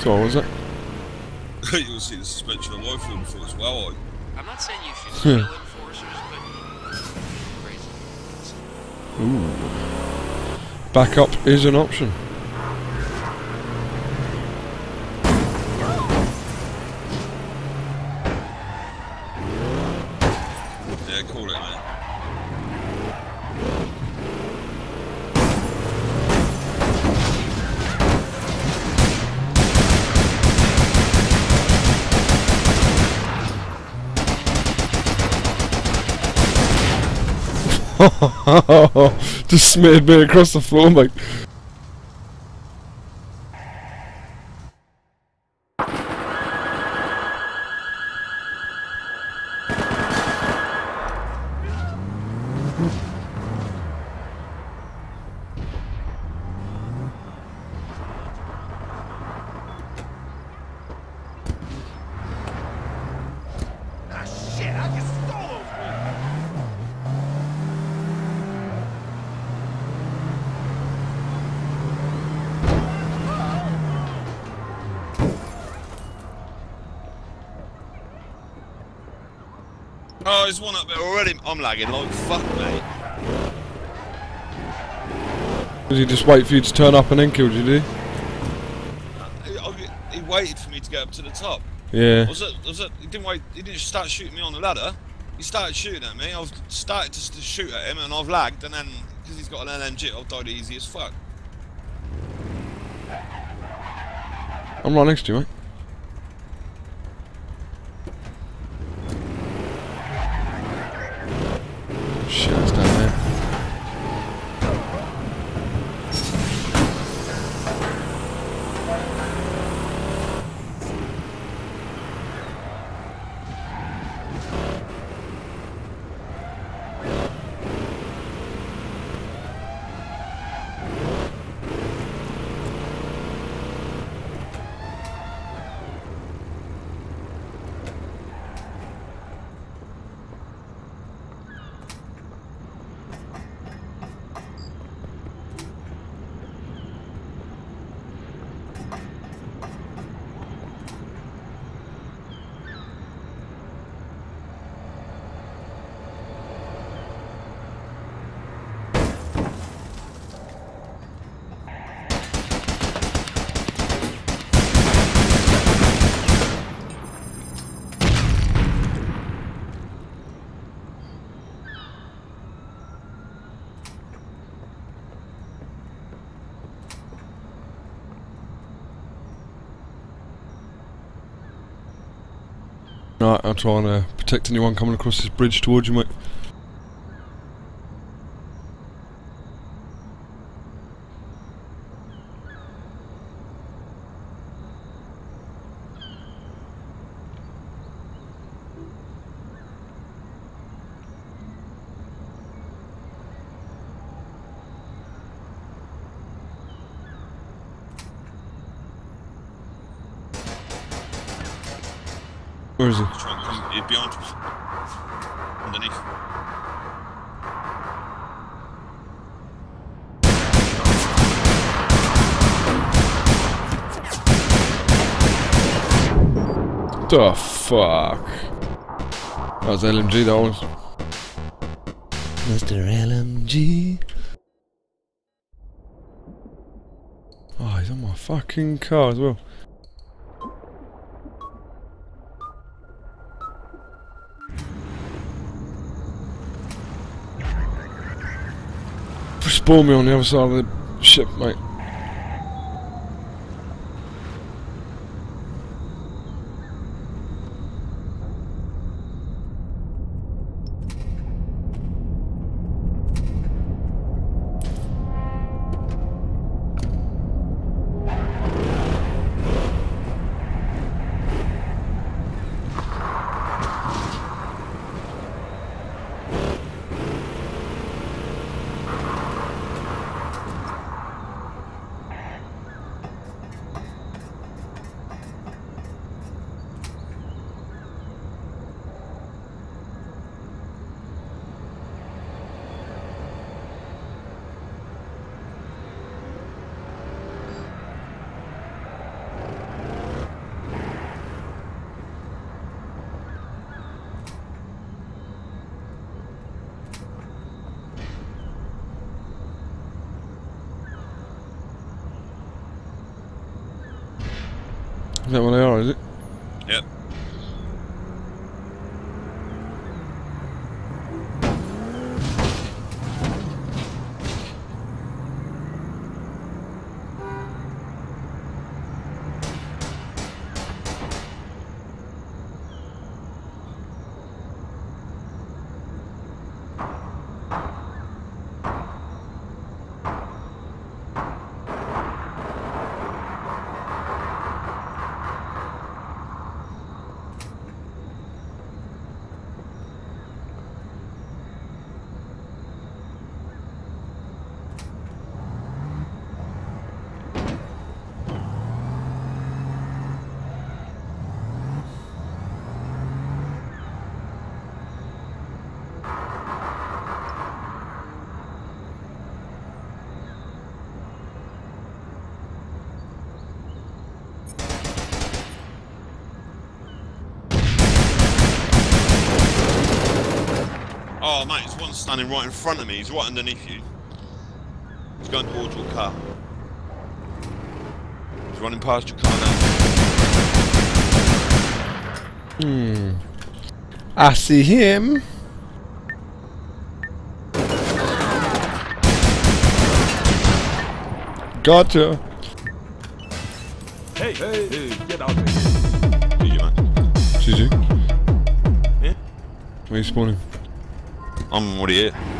So what was it? You'll see the suspension of life in force. Well, I'm not saying you should kill enforcers, but crazy. Ooh. Backup is an option. Yeah, call it, man. Just smeared me across the floor, mate. Oh, there's one up there already. I'm lagging like fuck, mate. Did he just wait for you to turn up and then killed you, did he? He waited for me to get up to the top. Yeah. He didn't wait. He didn't start shooting me on the ladder. He started shooting at me. I've started to shoot at him, and I've lagged. And then because he's got an LMG, I've died easy as fuck. I'm right next to you, mate. Right, I'm trying to protect anyone coming across this bridge towards you, mate. Where is he? He's behind me. Underneath. The fuck? That was LMG, that was. Mr. LMG. Oh, he's on my fucking car as well. Spawn me on the other side of the ship, mate. Is that what they are, is it? Yep. Oh mate, there's one standing right in front of me, he's right underneath you. He's going towards your car. He's running past your car now. Hmm. I see him. Gotcha. Hey, hey, hey, get out of here. GG, man. GG. Yeah? Where are you spawning? I'm already here.